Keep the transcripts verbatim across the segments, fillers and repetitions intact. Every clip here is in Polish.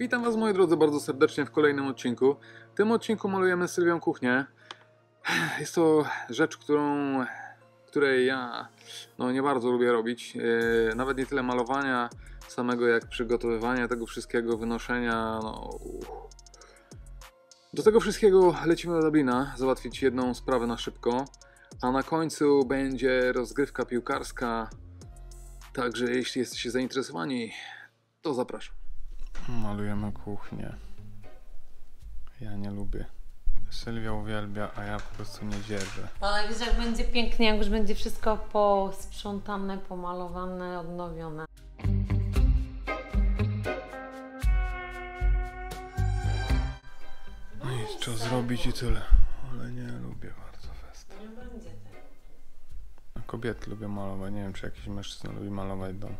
Witam Was, moi drodzy, bardzo serdecznie w kolejnym odcinku. W tym odcinku malujemy z Sylwią kuchnię. Jest to rzecz, którą, której ja no, nie bardzo lubię robić. Yy, nawet nie tyle malowania samego, jak przygotowywania tego wszystkiego, wynoszenia. No, do tego wszystkiego lecimy do Dublina, załatwić jedną sprawę na szybko. A na końcu będzie rozgrywka piłkarska. Także jeśli jesteście zainteresowani, to zapraszam. Malujemy kuchnię. Ja nie lubię. Sylwia uwielbia, a ja po prostu nie dzierżę. Ale wiesz, jak będzie pięknie, jak już będzie wszystko posprzątane, pomalowane, odnowione. No i co zrobić i tyle. Ale nie lubię bardzo fest. Nie będzie tak. Kobiety lubią malować. Nie wiem, czy jakiś mężczyzna lubi malować dom.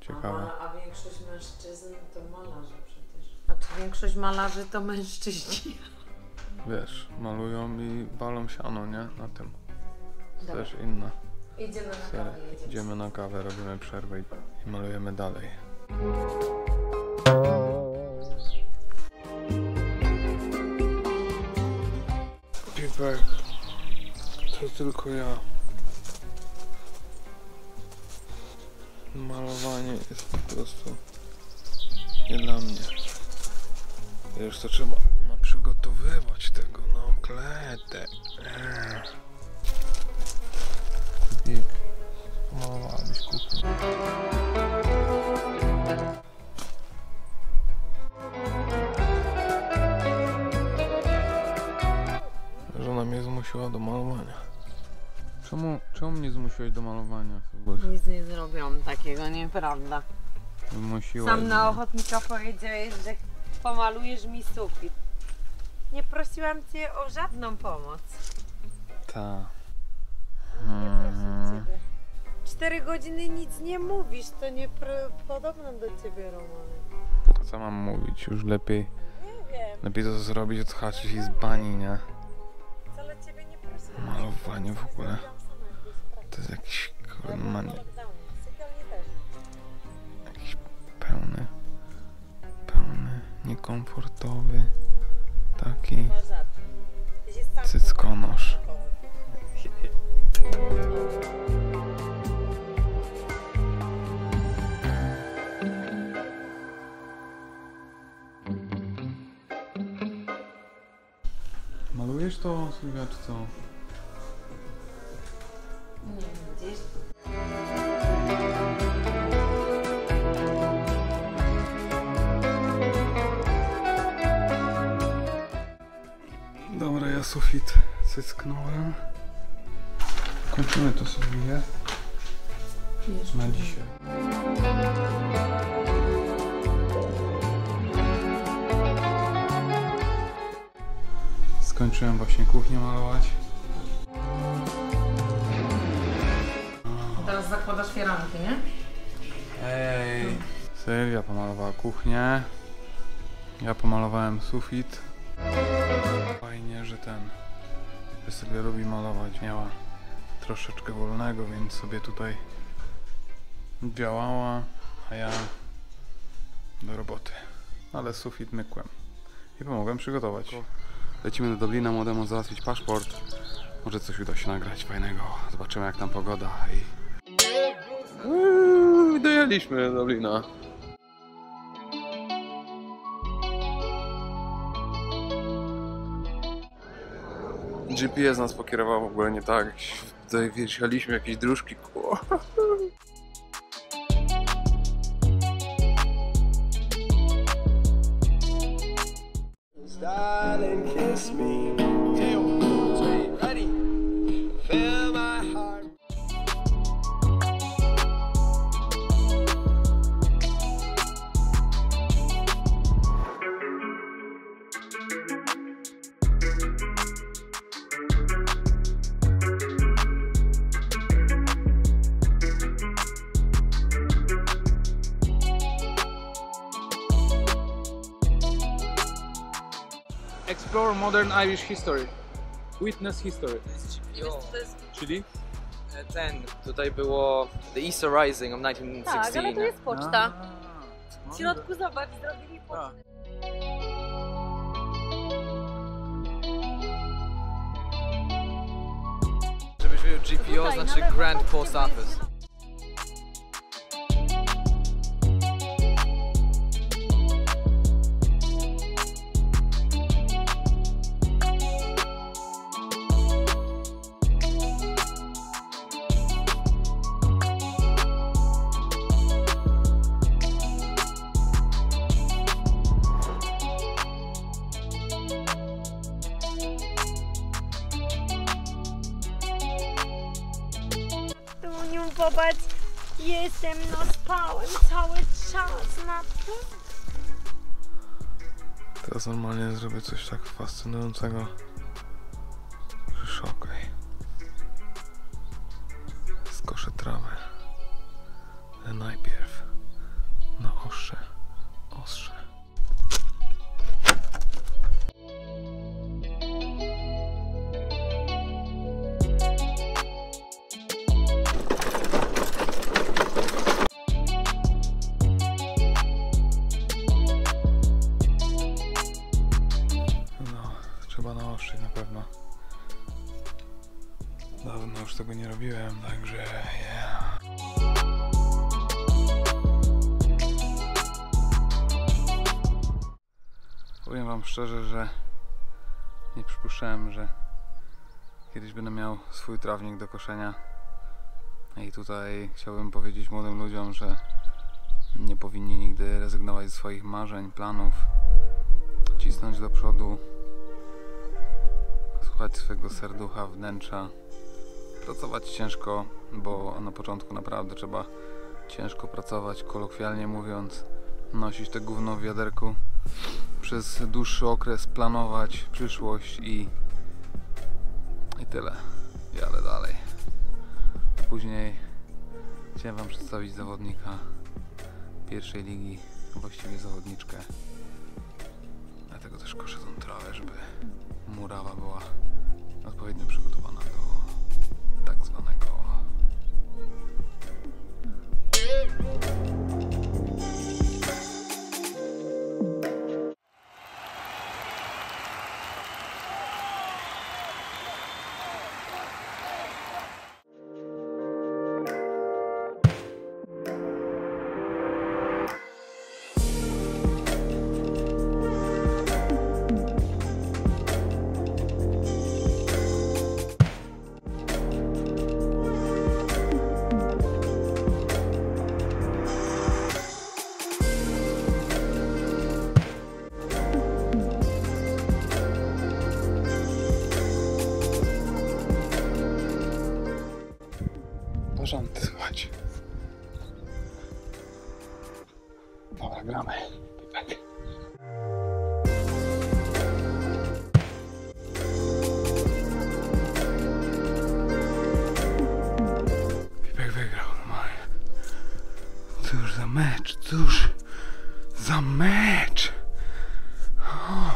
Ciekawe. A, a większość mężczyzn to malarze przecież. A czy większość malarzy to mężczyźni? Wiesz, malują i balą siano, nie? Na tym. Dobra. Też inna. Idziemy na Sery. kawę. Jedziemy. Idziemy na kawę, robimy przerwę i malujemy dalej. Pipek. To tylko ja. Malowanie jest po prostu nie dla mnie. Wiesz, to trzeba przygotowywać tego, no kletę. Big, pomalowałabyś kuchnię. Żona mnie zmusiła do malowania. Czemu, czemu mnie zmusiłeś do malowania? Nic nie zrobiłam takiego, nieprawda. Zmusiłaś Sam na ochotnika powiedziałeś, że pomalujesz mi sufit. Nie prosiłam Cię o żadną pomoc. Ta. Hmm. Nie proszę Ciebie. Cztery godziny nic nie mówisz, to nie podobno do Ciebie, Roman. Co mam mówić? Już lepiej... Nie wiem. Lepiej to zrobić, odhaczyć i z bani, nie? Wcale Ciebie nie prosiłam. Malowanie w ogóle. To jest jakiś manie... Jakiś pełny... Pełny... Niekomfortowy... Taki... Cyckonosz. Malujesz to, Sylwia, czy co? Dobra, ja sufit cycknąłem. Kończymy to sobie na dzisiaj. Skończyłem właśnie kuchnię malować. Teraz zakładasz firanki, nie? Ej! Hmm. Sylwia pomalowała kuchnię. Ja pomalowałem sufit. Fajnie, że ten... że Sylwia lubi malować. Miała troszeczkę wolnego, więc sobie tutaj działała, a ja do roboty. Ale sufit mykłem. I pomogłem przygotować. Lecimy do Dublina młodemu załatwić paszport. Może coś uda się nagrać fajnego. Zobaczymy, jak tam pogoda i... Uuu, dojechaliśmy do Dublina. G P S nas pokierował w ogóle nie tak. Tutaj wjechaliśmy jakieś dróżki. Kło. Explore modern Irish history. Witness history. Czyli? Ten, tutaj było The Easter Rising of nineteen sixteen. Tak, ale tu jest poczta. W środku zobacz, zrobili pocztę. Żebyśmy G P O, znaczy Grand Post Office. Zobacz, jestem, no spałem cały czas na to. Teraz normalnie zrobię coś tak fascynującego, że szokaj. Okay. Skoszę trawę, ale najpierw na ostrze, ostrze. Na pewno dawno już tego nie robiłem, także yeah. Powiem wam szczerze, że nie przypuszczałem, że kiedyś będę miał swój trawnik do koszenia i tutaj chciałbym powiedzieć młodym ludziom, że nie powinni nigdy rezygnować ze swoich marzeń, planów, cisnąć do przodu, słuchać swojego serducha, wnętrza, pracować ciężko, bo na początku naprawdę trzeba ciężko pracować, kolokwialnie mówiąc, nosić te gówno w wiaderku, przez dłuższy okres planować przyszłość i, i tyle. Jadę dalej. Później chciałem wam przedstawić zawodnika pierwszej ligi, właściwie zawodniczkę. Dlatego też koszę tą trawę, żeby murawa była odpowiednio przygotowana do tak zwanego rząd, słuchajcie. Dobra, gramy. Pipek wygrał, normalnie. Cóż za mecz, cóż za mecz! Oh.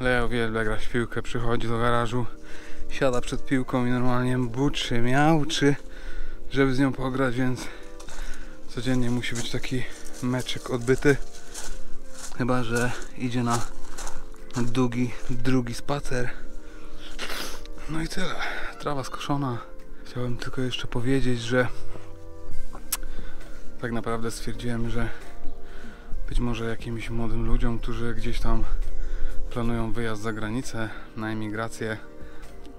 Leo wiele gra w piłkę, przychodzi do garażu, siada przed piłką i normalnie buczy, miałczy, żeby z nią pograć, więc codziennie musi być taki meczek odbyty, chyba że idzie na długi, drugi spacer. No i tyle, trawa skoszona. Chciałem tylko jeszcze powiedzieć, że tak naprawdę stwierdziłem, że być może jakimś młodym ludziom, którzy gdzieś tam planują wyjazd za granicę, na emigrację,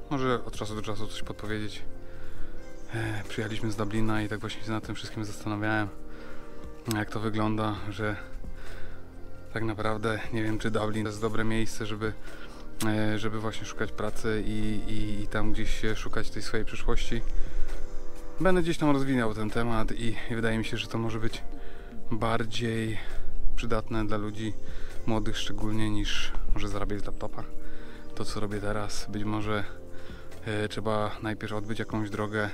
może od czasu do czasu coś podpowiedzieć. E, przyjechaliśmy z Dublina i tak właśnie się nad tym wszystkim zastanawiałem, jak to wygląda, że tak naprawdę nie wiem, czy Dublin to jest dobre miejsce, żeby, e, żeby właśnie szukać pracy i, i, i tam gdzieś szukać tej swojej przyszłości. Będę gdzieś tam rozwijał ten temat i, i wydaje mi się, że to może być bardziej przydatne dla ludzi młodych szczególnie, niż może zarabiać z laptopa. To, co robię teraz, być może trzeba najpierw odbyć jakąś drogę,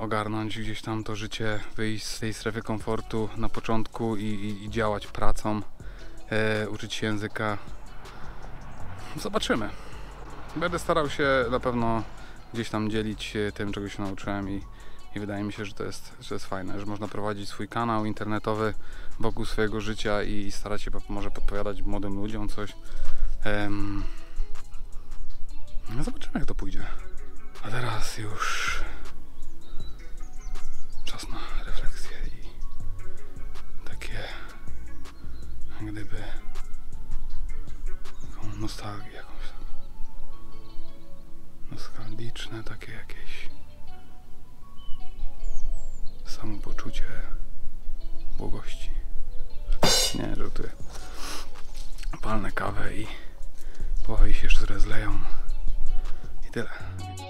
ogarnąć gdzieś tam to życie, wyjść z tej strefy komfortu na początku i, i, i działać pracą, uczyć się języka. Zobaczymy. Będę starał się na pewno gdzieś tam dzielić tym, czego się nauczyłem i, i wydaje mi się, że to jest, że jest fajne, że można prowadzić swój kanał internetowy wokół swojego życia i starać się może podpowiadać młodym ludziom coś. Um, no zobaczymy, jak to pójdzie. A teraz już czas na refleksję i takie jak gdyby taką nostalgię, jakąś taką nostalgiczne takie jakieś samopoczucie błogości. Nie, żartuję. Palnę kawę i powoli się jeszcze zrezleją i tyle.